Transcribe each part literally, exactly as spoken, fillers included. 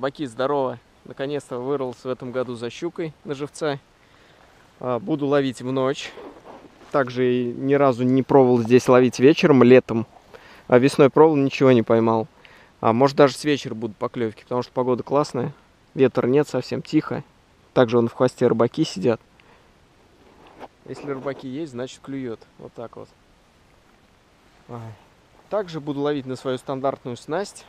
Рыбаки, здорово! Наконец-то вырвался в этом году за щукой на живца. Буду ловить в ночь. Также ни разу не пробовал здесь ловить вечером, летом. А весной пробовал, ничего не поймал. А может, даже с вечера будут поклевки, потому что погода классная. Ветра нет, совсем тихо. Также вон в хвосте рыбаки сидят. Если рыбаки есть, значит клюет. Вот так вот. Также буду ловить на свою стандартную снасть.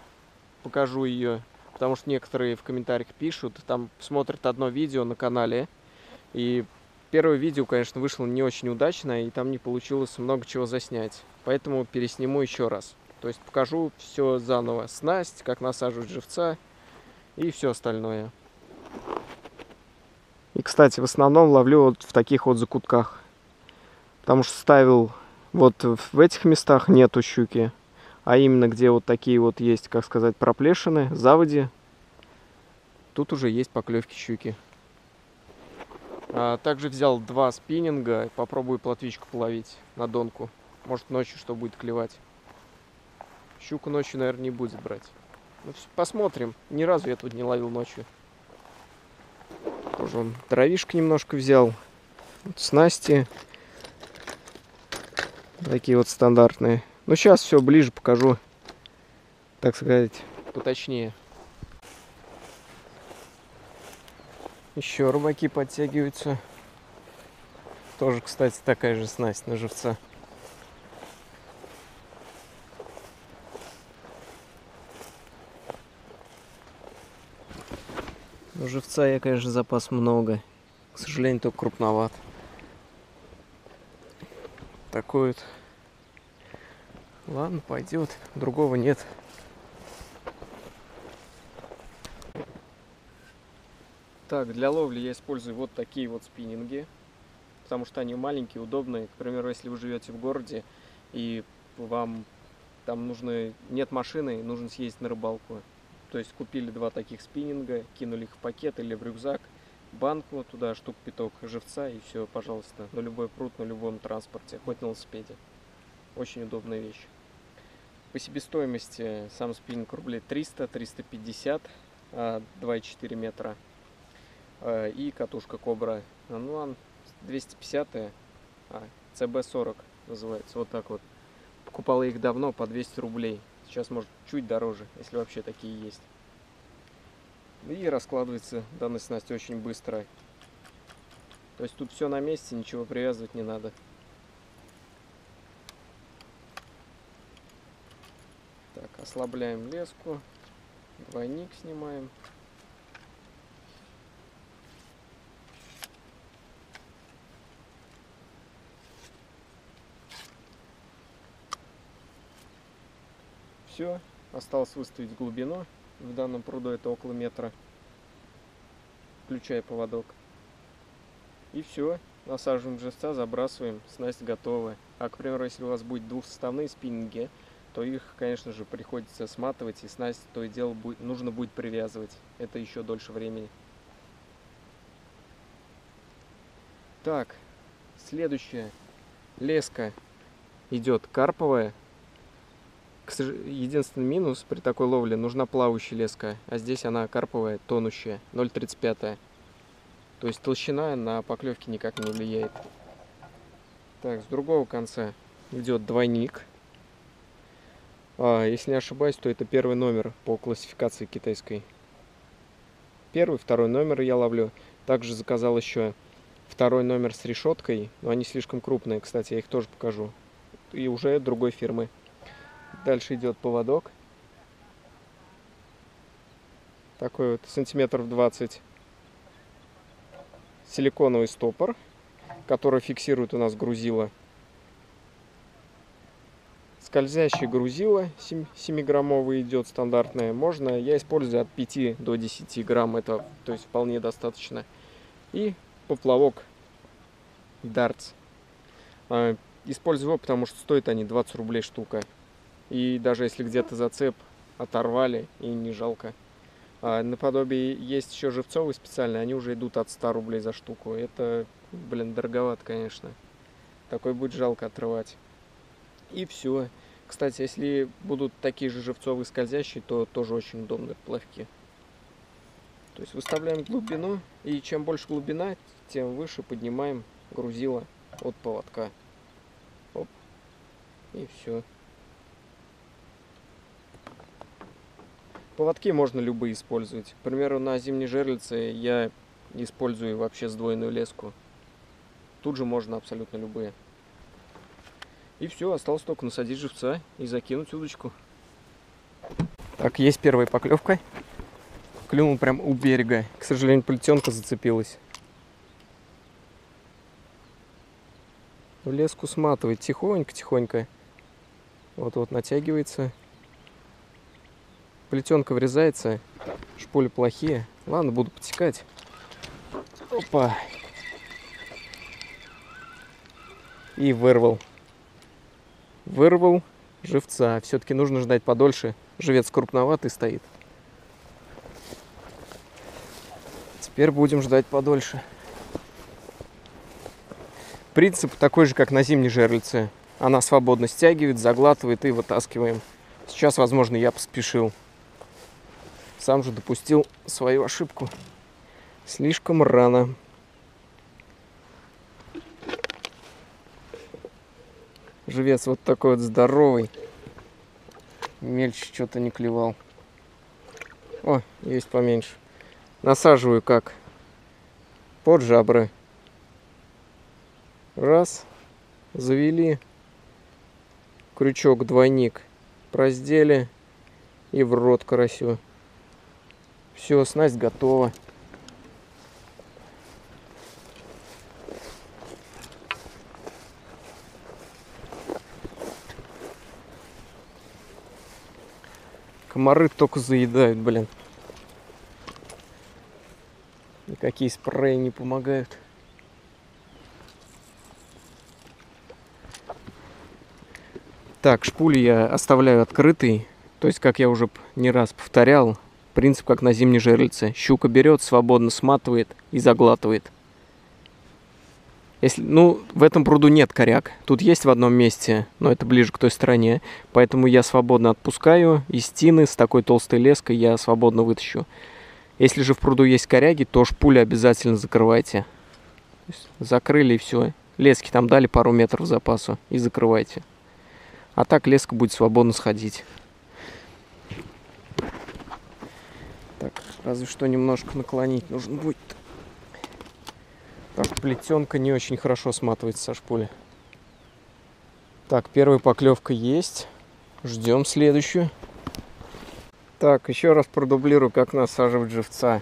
Покажу ее, потому что некоторые в комментариях пишут, там смотрят одно видео на канале. И первое видео, конечно, вышло не очень удачно, и там не получилось много чего заснять. Поэтому пересниму еще раз. То есть покажу все заново. Снасть, как насаживать живца и все остальное. И, кстати, в основном ловлю вот в таких вот закутках. Потому что ставил вот в этих местах нету щуки. А именно, где вот такие вот есть, как сказать, проплешины, заводи. Тут уже есть поклевки щуки. А также взял два спиннинга. Попробую плотвичку половить на донку. Может, ночью что будет клевать. Щуку ночью, наверное, не будет брать. Ну, посмотрим. Ни разу я тут не ловил ночью. Тоже он дровишку немножко взял. Вот снасти. Такие вот стандартные. Ну, сейчас все ближе покажу, так сказать, поточнее. Еще рыбаки подтягиваются. Тоже, кстати, такая же снасть на живца. Но живца я, конечно, запас много. К сожалению, только крупноват. Такой вот. Ладно, пойдет. Другого нет. Так, для ловли я использую вот такие вот спиннинги, потому что они маленькие, удобные. К примеру, если вы живете в городе и вам там нужно, нет машины, нужно съездить на рыбалку. То есть купили два таких спиннинга, кинули их в пакет или в рюкзак, банку туда, штук пяток живца и все, пожалуйста, на любой пруд, на любом транспорте, хоть на велосипеде. Очень удобная вещь. По себестоимости сам спиннинг рублей триста — триста пятьдесят, два и четыре метра. И катушка Кобра, ну, двести пятьдесят, а, цэ бэ сорок называется, вот так вот. Покупала их давно по двести рублей, сейчас может чуть дороже, если вообще такие есть. И раскладывается данная снасть очень быстро. То есть тут все на месте, ничего привязывать не надо. Так, ослабляем леску, двойник снимаем. Все, осталось выставить глубину. В данном пруду это около метра, включая поводок. И все, насаживаем живца, забрасываем, снасть готова. А, к примеру, если у вас будет двухсоставные спиннинги, то их, конечно же, приходится сматывать, и снасть то и дело будет, нужно будет привязывать. Это еще дольше времени. Так, следующая леска идет карповая. Единственный минус при такой ловле — нужна плавающая леска, а здесь она карповая, тонущая, ноль тридцать пять. То есть толщина на поклевки никак не влияет. Так, с другого конца идет двойник. А, если не ошибаюсь, то это первый номер по классификации китайской. Первый, второй номер я ловлю. Также заказал еще второй номер с решеткой, но они слишком крупные, кстати, я их тоже покажу. И уже другой фирмы. Дальше идет поводок. Такой вот, сантиметров двадцать. Силиконовый стопор, который фиксирует у нас грузило. Скользящее грузило семиграммовое идет, стандартное. Можно, я использую от пяти до десяти грамм, это, то есть вполне достаточно. И поплавок дартс. Использую его, потому что стоят они двадцать рублей штука. И даже если где-то зацеп оторвали, и не жалко. А наподобие есть еще живцовые специальные, они уже идут от ста рублей за штуку. Это, блин, дороговато, конечно. Такой будет жалко отрывать. И все. Кстати, если будут такие же живцовые скользящие, то тоже очень удобные плавки. То есть выставляем глубину, и чем больше глубина, тем выше поднимаем грузило от поводка. Оп. И все. Поводки можно любые использовать. К примеру, на зимней жерлице я использую вообще сдвоенную леску. Тут же можно абсолютно любые. И все, осталось только насадить живца и закинуть удочку. Так, есть первая поклевка. Клюнул прям у берега. К сожалению, плетенка зацепилась. Леску сматывает тихонько-тихонько. Вот-вот натягивается. Плетенка врезается. Шпули плохие. Ладно, буду потекать. Опа! И вырвал. Вырвал живца. Все-таки нужно ждать подольше. Живец крупноватый стоит. Теперь будем ждать подольше. Принцип такой же, как на зимней жерлице. Она свободно стягивает, заглатывает и вытаскиваем. Сейчас, возможно, я поспешил. Сам же допустил свою ошибку. Слишком рано. Живец вот такой вот здоровый. Мельче что-то не клевал. О, есть поменьше. Насаживаю как под жабры. Раз. Завели. Крючок двойник. Раздели. И в рот карасю. Все, снасть готова. Комары только заедают, блин. Никакие спреи не помогают. Так, шпули я оставляю открытой. То есть, как я уже не раз повторял, принцип как на зимней жерлице. Щука берет, свободно сматывает и заглатывает. Если, ну, в этом пруду нет коряк. Тут есть в одном месте, но это ближе к той стороне. Поэтому я свободно отпускаю. Из тины с такой толстой леской я свободно вытащу. Если же в пруду есть коряги, то шпули обязательно закрывайте. Закрыли и все. Лески там дали пару метров запасу и закрывайте. А так леска будет свободно сходить. Так, разве что немножко наклонить нужно будет. Так, плетенка не очень хорошо сматывается со шпули. Так, первая поклевка есть. Ждем следующую. Так, еще раз продублирую, как насаживать живца.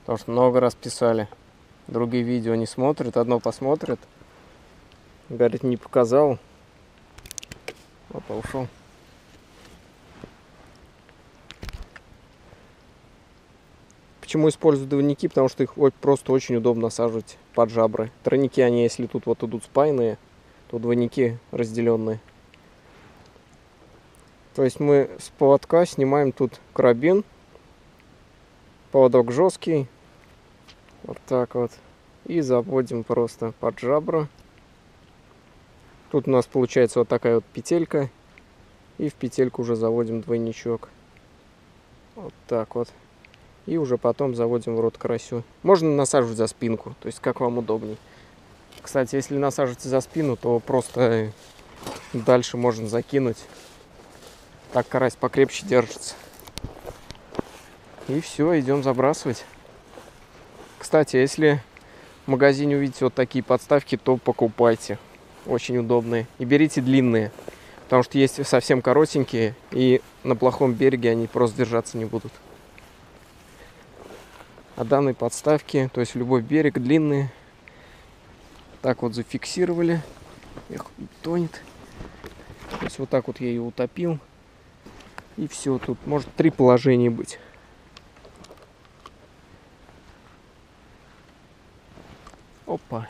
Потому что много раз писали. Другие видео не смотрят, одно посмотрят. Говорит, не показал. Опа, ушел. Почему использую двойники? Потому что их просто очень удобно насаживать под жабры. Тройники, они, если тут вот идут спаянные, то двойники разделенные. То есть мы с поводка снимаем тут карабин, поводок жесткий, вот так вот, и заводим просто под жабру. Тут у нас получается вот такая вот петелька, и в петельку уже заводим двойничок, вот так вот, и уже потом заводим в рот карасю. Можно насаживать за спинку, то есть как вам удобней. Кстати, если насаживаете за спину, то просто дальше можно закинуть. Так карась покрепче держится. И все, идем забрасывать. Кстати, если в магазине увидите вот такие подставки, то покупайте. Очень удобные. И берите длинные. Потому что есть совсем коротенькие, и на плохом береге они просто держаться не будут. А данные подставки, то есть любой берег, длинные. Так вот зафиксировали. Эх, тонет. То есть вот так вот я ее утопил. И все, тут может три положения быть. Опа.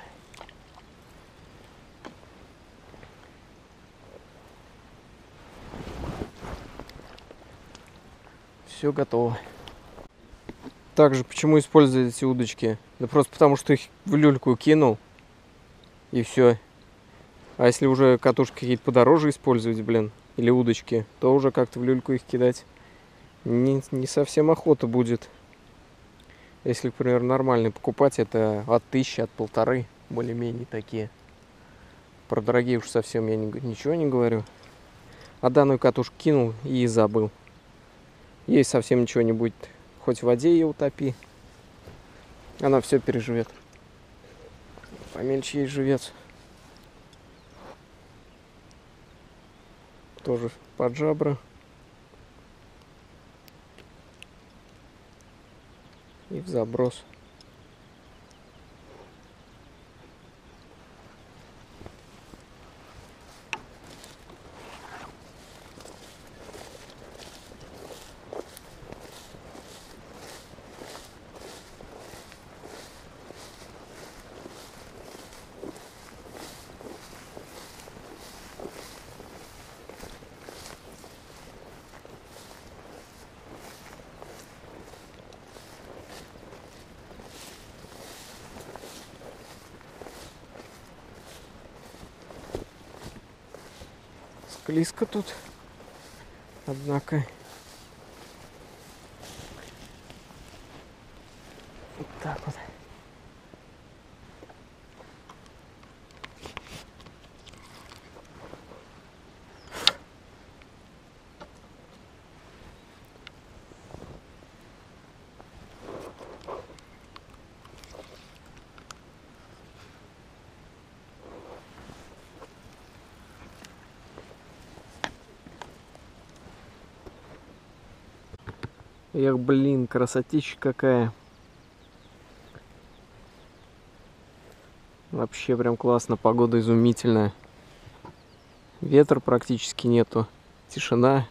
Все готово. Также почему использовать эти удочки? Да просто потому, что их в люльку кинул. И все. А если уже катушки какие-то подороже использовать, блин, или удочки, то уже как-то в люльку их кидать не, не совсем охота будет. Если, к примеру, нормальные покупать, это от тысячи, от полторы, более-менее такие. Про дорогие уж совсем я не, ничего не говорю. А данную катушку кинул и забыл. Ей совсем ничего не будет. Хоть в воде ее утопи. Она все переживет. Помельче ей живец. Тоже под жабры. И в заброс. Близко тут, однако. Вот так вот. Эх, блин, красотища какая. Вообще прям классно, погода изумительная. Ветра практически нету, тишина.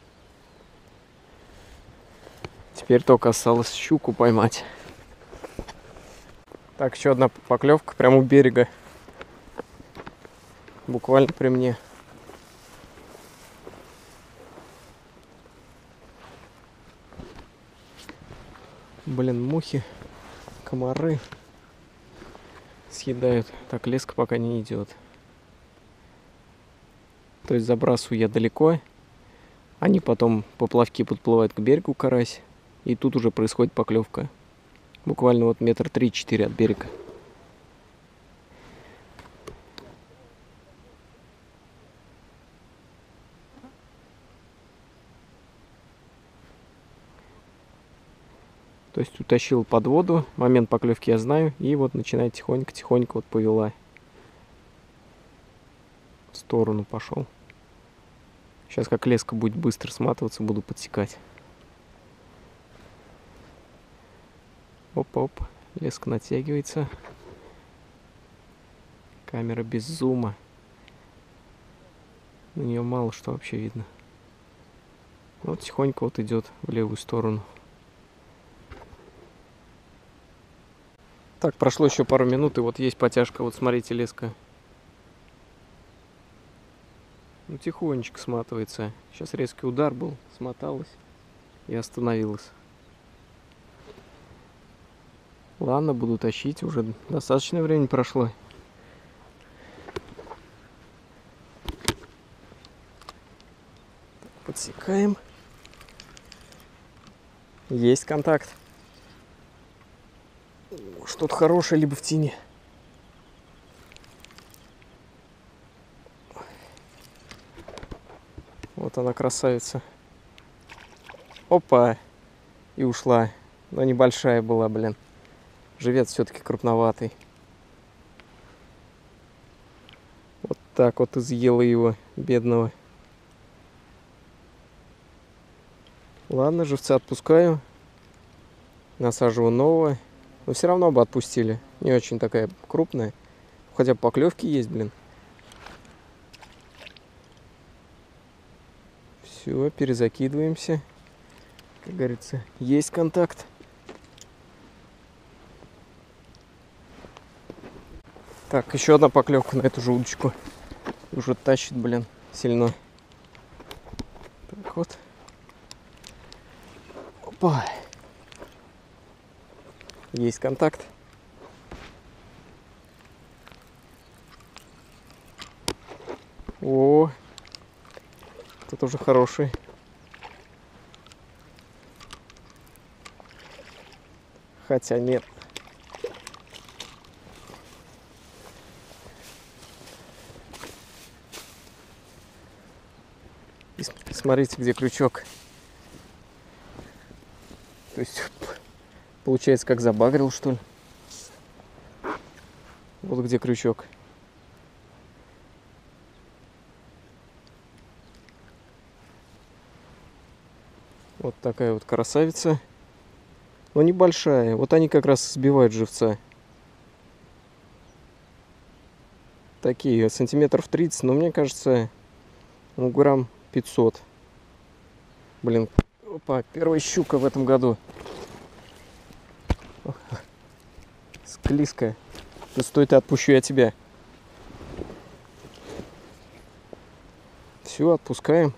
Теперь только осталось щуку поймать. Так, еще одна поклевка прямо у берега. Буквально при мне. Блин, мухи, комары съедают. Так, леска пока не идет. То есть забрасываю я далеко. Они потом поплавки подплывают к берегу, карась. И тут уже происходит поклевка. Буквально вот метр три-четыре от берега. То есть утащил под воду, момент поклевки я знаю, и вот начинает тихонько-тихонько вот повела. В сторону пошел. Сейчас как леска будет быстро сматываться, буду подсекать. Оп-оп, леска натягивается. Камера без зума. На нее мало что вообще видно. Вот тихонько вот идет в левую сторону. Так, прошло еще пару минут, и вот есть потяжка. Вот смотрите, леска. Ну, тихонечко сматывается. Сейчас резкий удар был, смоталась и остановилась. Ладно, буду тащить, уже достаточно времени прошло. Подсекаем. Есть контакт. Что-то хорошее, либо в тени. Вот она, красавица. Опа! И ушла. Но небольшая была, блин. Живец все-таки крупноватый. Вот так вот изъела его, бедного. Ладно, живца отпускаю. Насаживаю нового. Но все равно бы отпустили. Не очень такая крупная. Хотя бы поклевки есть, блин. Все, перезакидываемся. Как говорится, есть контакт. Так, еще одна поклевка на эту же удочку. Уже тащит, блин, сильно. Так вот. Опа. Есть контакт. О, тут уже хороший. Хотя нет. И смотрите, где крючок. То есть, получается, как забагрил, что ли. Вот где крючок. Вот такая вот красавица. Но небольшая. Вот они как раз сбивают живца. Такие, сантиметров тридцать, но мне кажется, ну, грамм пятьсот. Блин. Опа, первая щука в этом году. Ох, склизкая. Ну, стой, ты, отпущу я тебя. Все, отпускаем.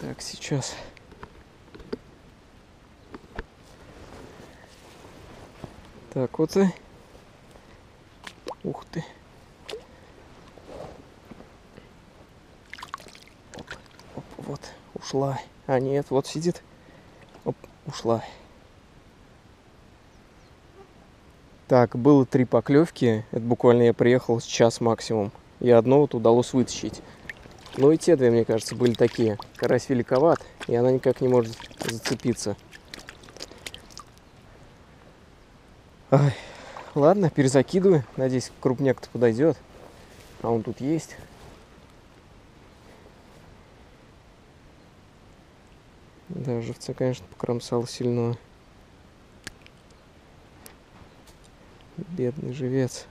Так, сейчас... Так, вот и... Ух ты! Оп, оп, вот, ушла. А, нет, вот сидит. Оп, ушла. Так, было три поклевки. Это буквально я приехал час максимум. И одно вот удалось вытащить. Ну и те две, мне кажется, были такие. Карась великоват, и она никак не может зацепиться. Ай, ладно, перезакидываю. Надеюсь, крупняк-то подойдет. А он тут есть. Да, живца, конечно, покромсал сильно. Бедный живец.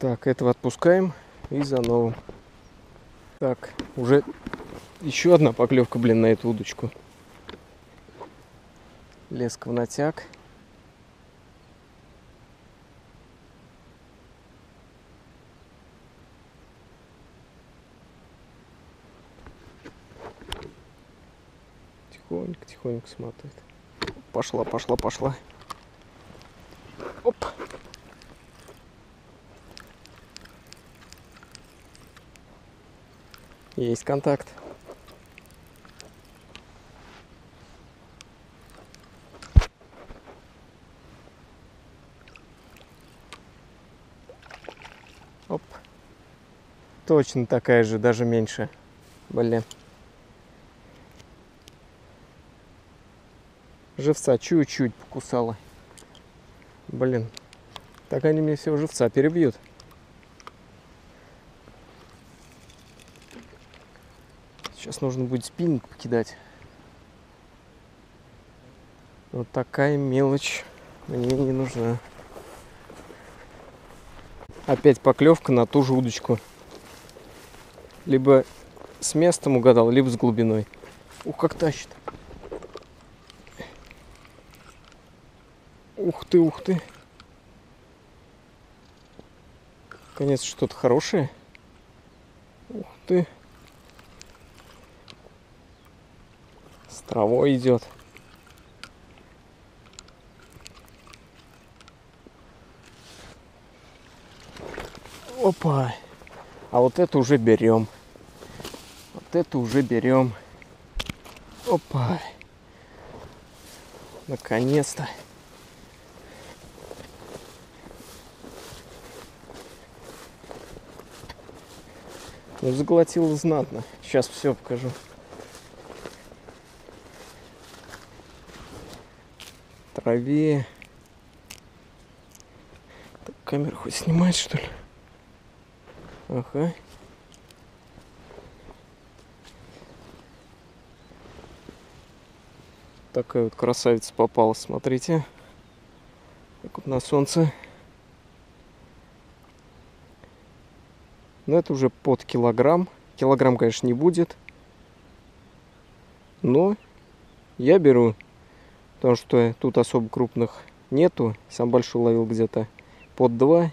Так, этого отпускаем и за новым. Так, уже... Еще одна поклевка, блин, на эту удочку. Леска в натяг. Тихонько, тихонько смотает. Пошла, пошла, пошла. Оп. Есть контакт. Оп. Точно такая же, даже меньше. Блин. Живца чуть-чуть покусала. Блин. Так они мне всего живца перебьют. Сейчас нужно будет спиннинг покидать. Вот такая мелочь мне не нужна. Опять поклевка на ту же удочку. Либо с местом угадал, либо с глубиной. Ух, как тащит. Ух ты, ух ты. Конец, что-то хорошее. Ух ты. С травой идет. Опа! А вот это уже берем. Вот это уже берем. Опа! Наконец-то! Ну, заглотил знатно. Сейчас все покажу. Траве. Так, камеру хоть снимать, что ли? Ага. Такая вот красавица попалась, смотрите. Так вот на солнце. Но это уже под килограмм. Килограмм, конечно, не будет. Но я беру. Потому что тут особо крупных нету. Сам большой ловил где-то под два.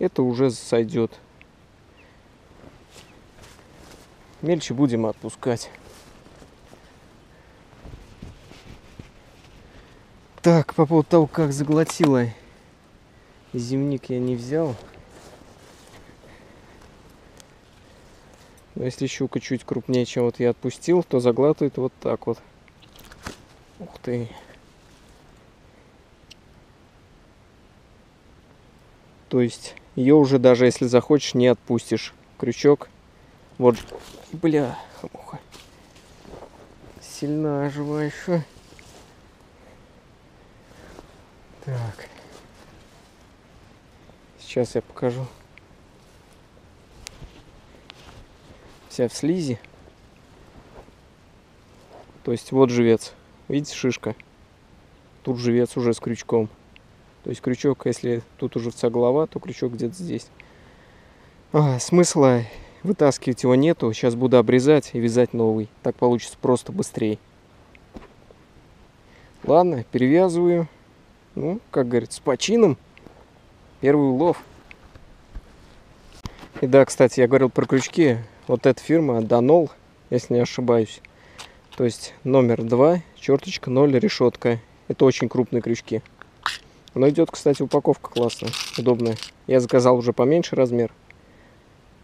Это уже сойдет. Мельче будем отпускать. Так, по поводу того, как заглотила. Земник я не взял. Но если щука чуть крупнее, чем вот я отпустил, то заглатывает вот так вот. Ух ты! То есть ее уже даже если захочешь, не отпустишь. Крючок. Вот. Бля, хамуха. Сильно жива еще. Так. Сейчас я покажу. Вся в слизи. То есть вот живец. Видите, шишка. Тут живец уже с крючком. То есть крючок, если тут у живца голова, то крючок где-то здесь. А, смысла вытаскивать его нету. Сейчас буду обрезать и вязать новый. Так получится просто быстрее. Ладно, перевязываю. Ну, как говорится, с почином. Первый улов. И да, кстати, я говорил про крючки. Вот эта фирма Данол, если не ошибаюсь. То есть номер два, черточка ноль, решетка. Это очень крупные крючки. Но идет, кстати, упаковка классная, удобная. Я заказал уже поменьше размер.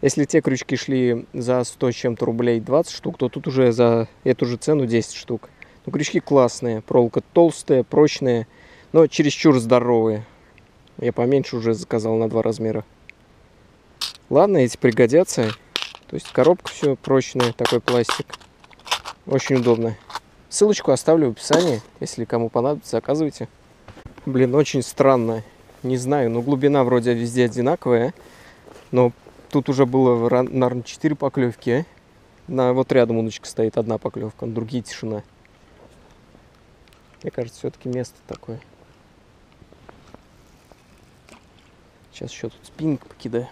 Если те крючки шли за сто чем-то рублей двадцать штук, то тут уже за эту же цену десять штук. Но крючки классные, проволока толстая, прочная, но чересчур здоровые. Я поменьше уже заказал на два размера. Ладно, эти пригодятся. То есть коробка все прочная, такой пластик. Очень удобно. Ссылочку оставлю в описании, если кому понадобится, заказывайте. Блин, очень странно. Не знаю, но глубина вроде везде одинаковая. Но тут уже было, наверное, четыре поклевки. На, вот рядом удочка стоит, одна поклевка, на другие тишина. Мне кажется, все-таки место такое. Сейчас еще тут спиннинг покидаю.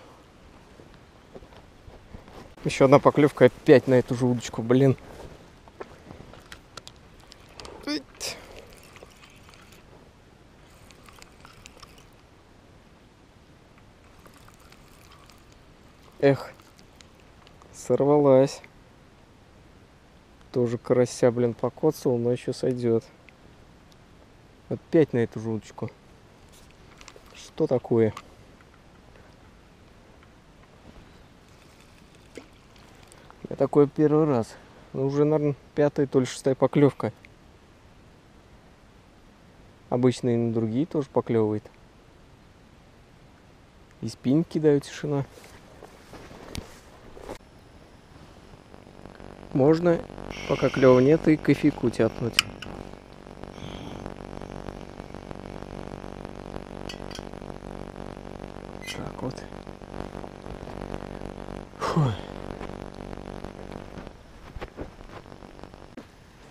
Еще одна поклевка опять на эту же удочку, блин. Эх, сорвалась. Тоже карася, блин, покоцал, но еще сойдет. Опять на эту же удочку. Что такое? Я такой первый раз. Ну, уже, наверное, пятая, то ли шестая поклевка. Обычно и на другие тоже поклевывает. И спиннинг кидаю, тишина. Можно, пока клёва нет, и кофейку тяпнуть. Так вот. Фу.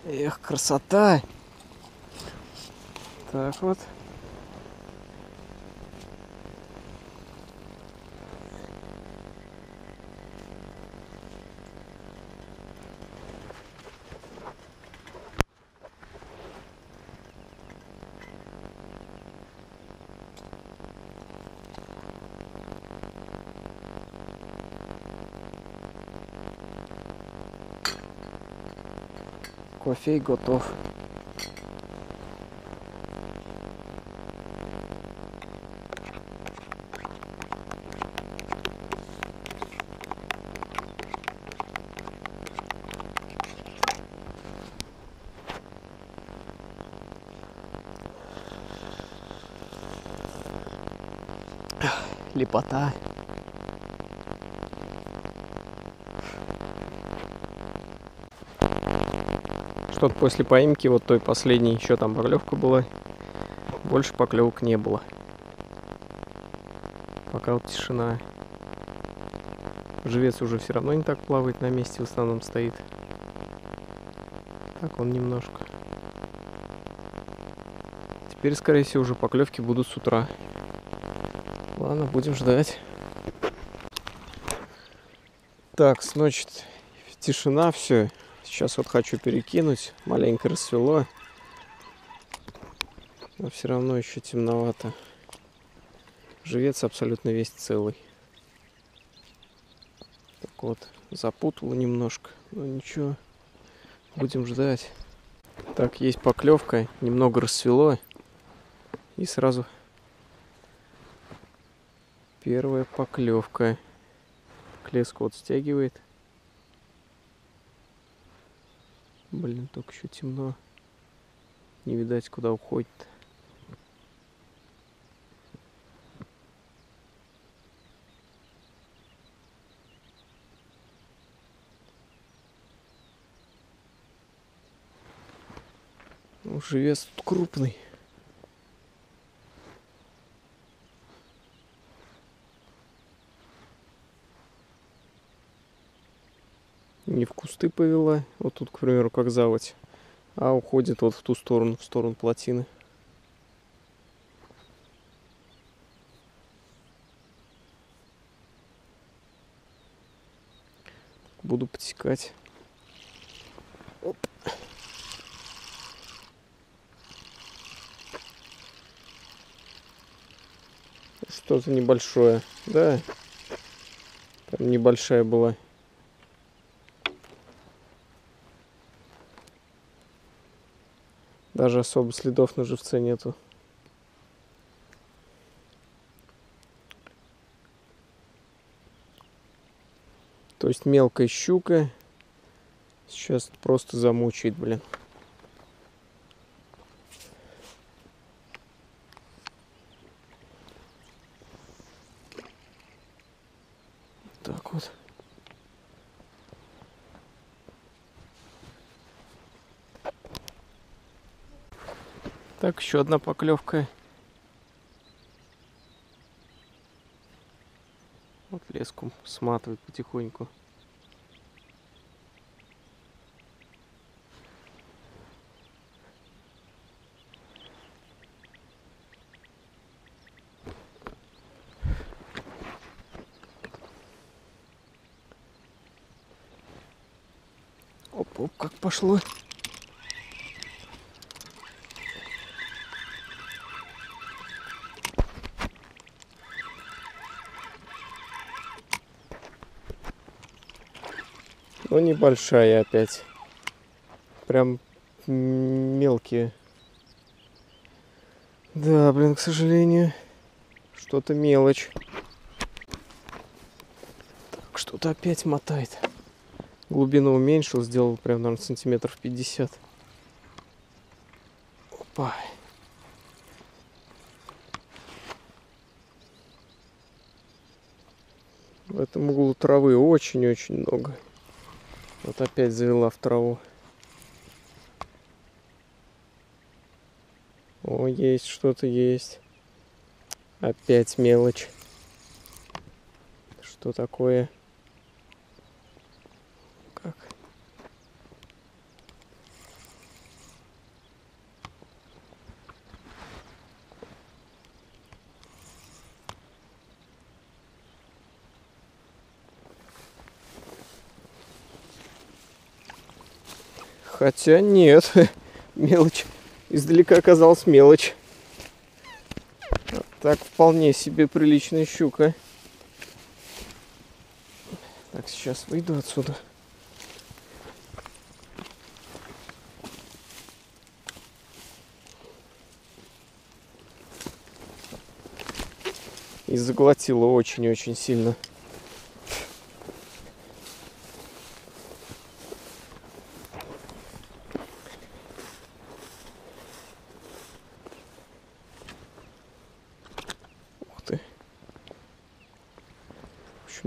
Эх, красота! Так вот. Кофей готов. Лепота. Что-то после поимки, вот той последней, еще там поклевка была. Больше поклевок не было. Пока вот тишина. Живец уже все равно не так плавает, на месте в основном стоит. Так он немножко. Теперь, скорее всего, уже поклевки будут с утра. Ладно, будем ждать. Так, значит, тишина, все. Сейчас вот хочу перекинуть. Маленько рассвело. Но все равно еще темновато. Живец абсолютно весь целый. Так вот, запутало немножко. Но ничего. Будем ждать. Так, есть поклевка. Немного рассвело. И сразу первая поклевка. Клеску вот стягивает. Блин, только еще темно. Не видать, куда уходит-то. Уж вес тут крупный. Не в кусты повела, вот тут, к примеру, как заводь, а уходит вот в ту сторону, в сторону плотины. Буду подсекать. Оп. Что-то небольшое, да? Там небольшая была. Даже особо следов на живце нету. То есть мелкая щука сейчас просто замучает, блин. Так вот. Так, еще одна поклевка. Вот леску сматывает потихоньку. Оп-оп, как пошло. Но небольшая опять, прям мелкие. Да, блин, к сожалению, что-то мелочь. Так, что-то опять мотает. Глубину уменьшил, сделал прям, наверное, сантиметров пятьдесят. Опа. В этом углу травы очень-очень много. Вот опять завела в траву. О, есть что-то, есть. Опять мелочь. Что такое? Как? Хотя нет, мелочь. Издалека оказалась мелочь. А так вполне себе приличная щука. Так, сейчас выйду отсюда. И заглотила очень-очень сильно.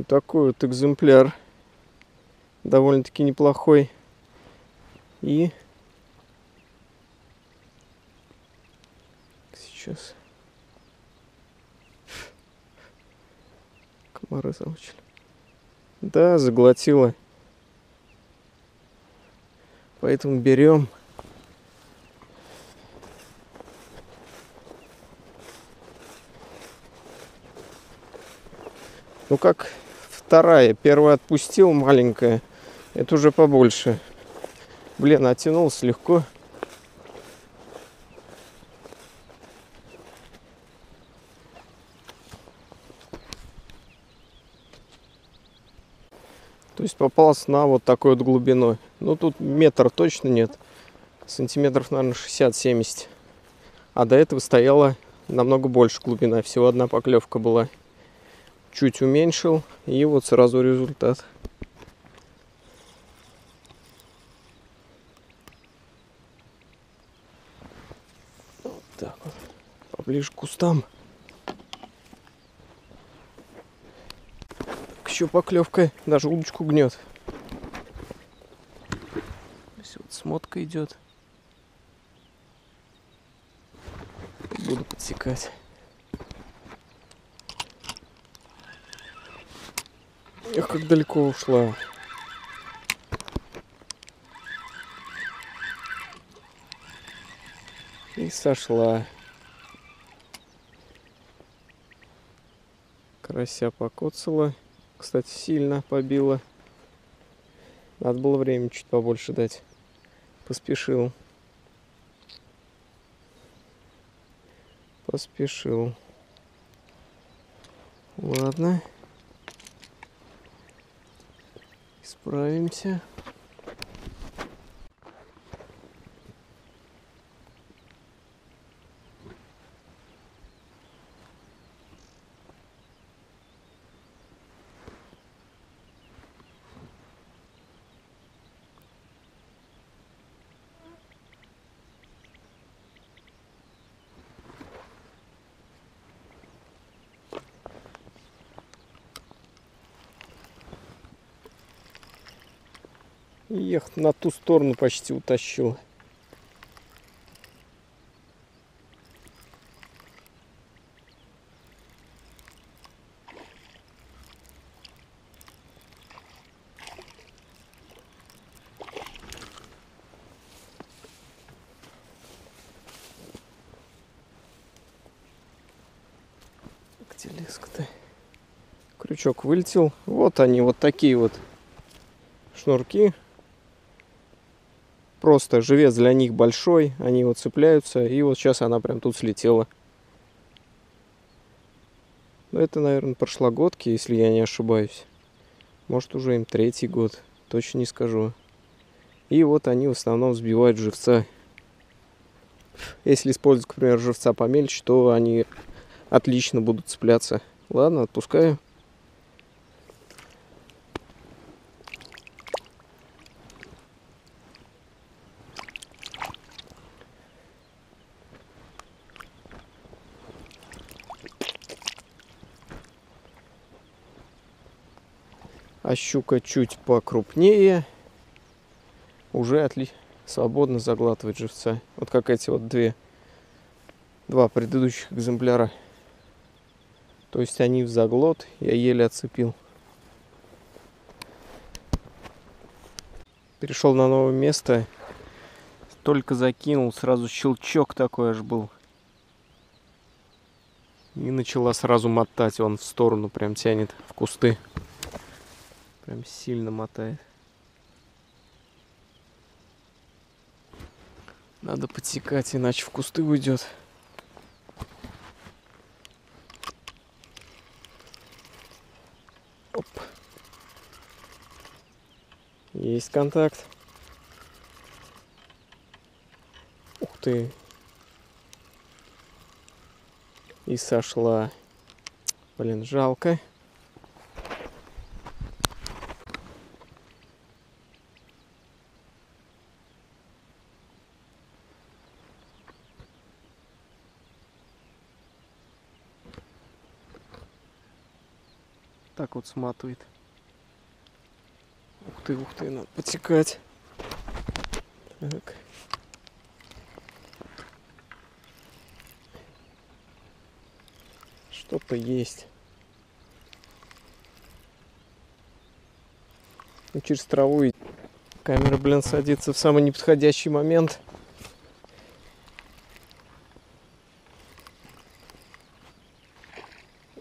Такой вот экземпляр, довольно-таки неплохой, и сейчас комары замучили. Да, заглотила, поэтому берем. Ну как? Вторая. Первая отпустил, маленькая. Это уже побольше. Блин, оттянулся легко. То есть попался на вот такой вот глубиной. Ну тут метр точно нет. Сантиметров, наверное, шестьдесят-семьдесят. А до этого стояла намного больше глубина. Всего одна поклевка была. Чуть уменьшил, и вот сразу результат. лишь к кустам. Так, еще поклевка, даже удочку гнет. Здесь вот смотка идет. Буду подсекать. Эх, как далеко ушла. И сошла. Карася покоцала. Кстати, сильно побила. Надо было время чуть побольше дать. Поспешил. Поспешил. Ладно. Исправимся. Ехать на ту сторону почти утащил. Где леска-то? Крючок вылетел. Вот они, вот такие вот шнурки. Просто живец для них большой, они вот цепляются, и вот сейчас она прям тут слетела. Но это, наверное, прошлогодки, если я не ошибаюсь. Может, уже им третий год, точно не скажу. И вот они в основном сбивают живца. Если использовать, к примеру, живца помельче, то они отлично будут цепляться. Ладно, отпускаю. А щука чуть покрупнее уже отли... свободно заглатывает живца. Вот как эти вот две, два предыдущих экземпляра. То есть они в заглот, я еле отцепил. Перешел на новое место. Только закинул, сразу щелчок такой аж был. И начала сразу мотать, он в сторону прям тянет в кусты. Прям сильно мотает. Надо подсекать, иначе в кусты уйдет. Оп. Есть контакт. Ух ты. И сошла. Блин, жалко. Так вот сматывает. Ух ты, ух ты, надо подсекать. Так. Что-то есть. Ну, через траву и камера, блин, садится в самый неподходящий момент.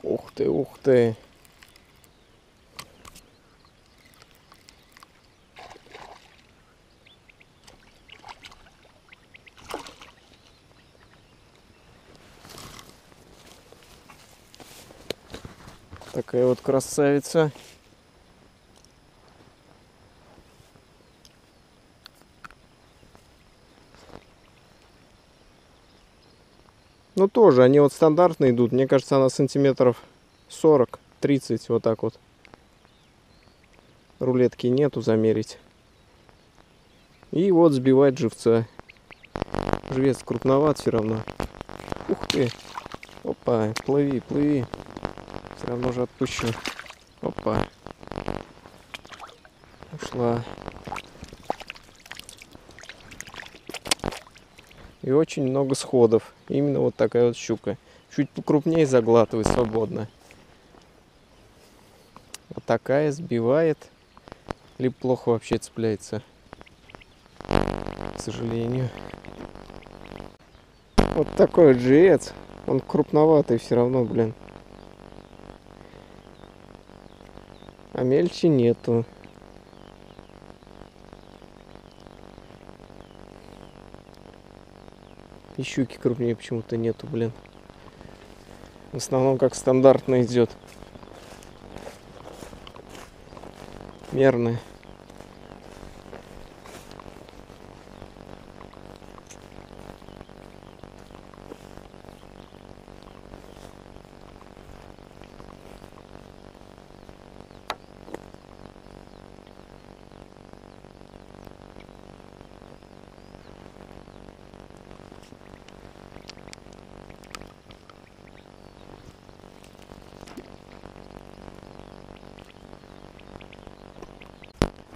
Ух ты, ух ты. Такая вот красавица. Ну тоже, они вот стандартно идут. Мне кажется, она сантиметров сорок-тридцать, вот так вот. Рулетки нету замерить. И вот сбивает живца. Живец крупноват все равно. Ух ты! Опа, плыви, плыви. Все равно же отпущу. Опа. Ушла. И очень много сходов. Именно вот такая вот щука. Чуть покрупнее заглатывай свободно. Вот такая сбивает. Или плохо вообще цепляется. К сожалению. Вот такой вот жиец. Он крупноватый все равно, блин. А мельче нету. И щуки крупнее почему-то нету, блин. В основном как стандартно идет. Мерная.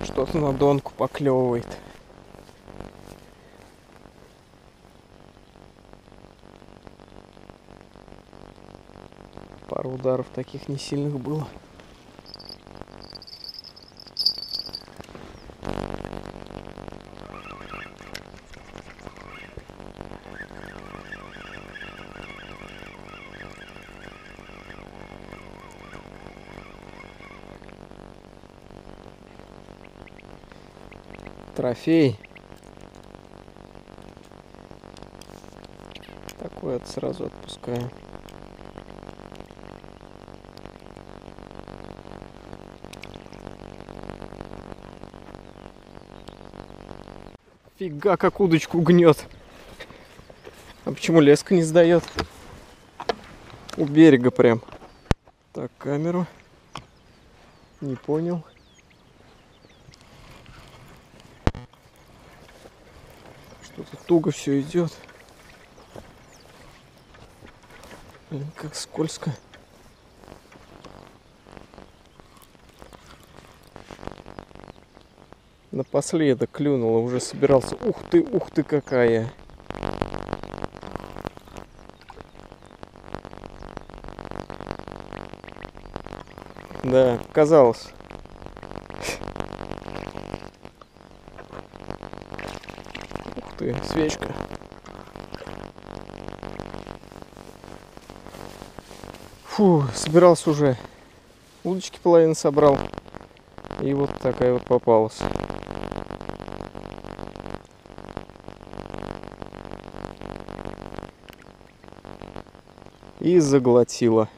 Что-то на донку поклевывает. Пару ударов таких не сильных было. Трофей. Такой вот сразу отпускаю. Фига, как удочку гнет. А почему леску не сдает? У берега прям. Так, камеру. Не понял. Туго все идет. Блин, как скользко. Напоследок клюнула, уже собирался. Ух ты, ух ты, какая! Да, казалось. Свечка. Фу, собирался уже. Удочки половину собрал. И вот такая вот попалась. И заглотила.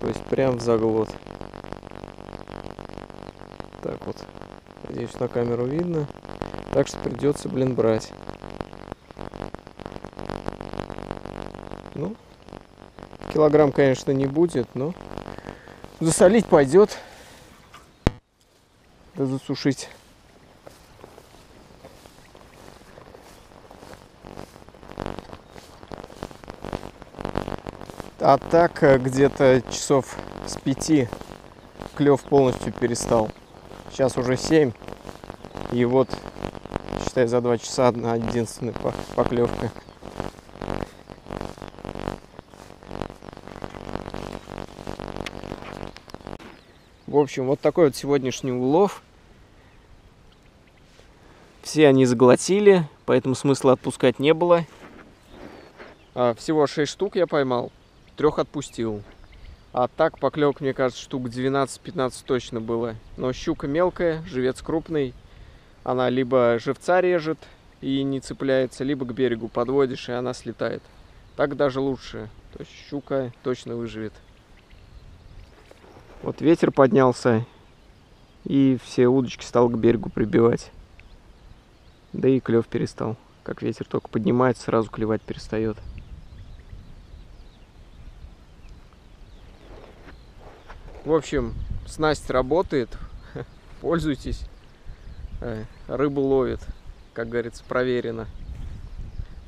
То есть прям в заглот. Так вот. Надеюсь, на камеру видно. Так что придется, блин, брать. Ну, килограмм, конечно, не будет, но засолить пойдет. Да засушить. А так где-то часов с пяти клев полностью перестал. Сейчас уже семь. И вот... Считай, за два часа одна единственная поклевка. В общем, вот такой вот сегодняшний улов. Все они заглотили, поэтому смысла отпускать не было. Всего шесть штук я поймал, трех отпустил. А так поклевок, мне кажется, штук двенадцать-пятнадцать точно было. Но щука мелкая, живец крупный. Она либо живца режет и не цепляется, либо к берегу подводишь, и она слетает. Так даже лучше. То есть щука точно выживет. Вот ветер поднялся, и все удочки стал к берегу прибивать. Да и клев перестал. Как ветер только поднимается, сразу клевать перестает. В общем, снасть работает. Пользуйтесь. Рыбу ловит, как говорится, проверено.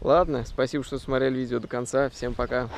Ладно, спасибо, что смотрели видео до конца. Всем пока.